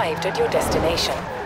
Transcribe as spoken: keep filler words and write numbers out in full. arrived at your destination.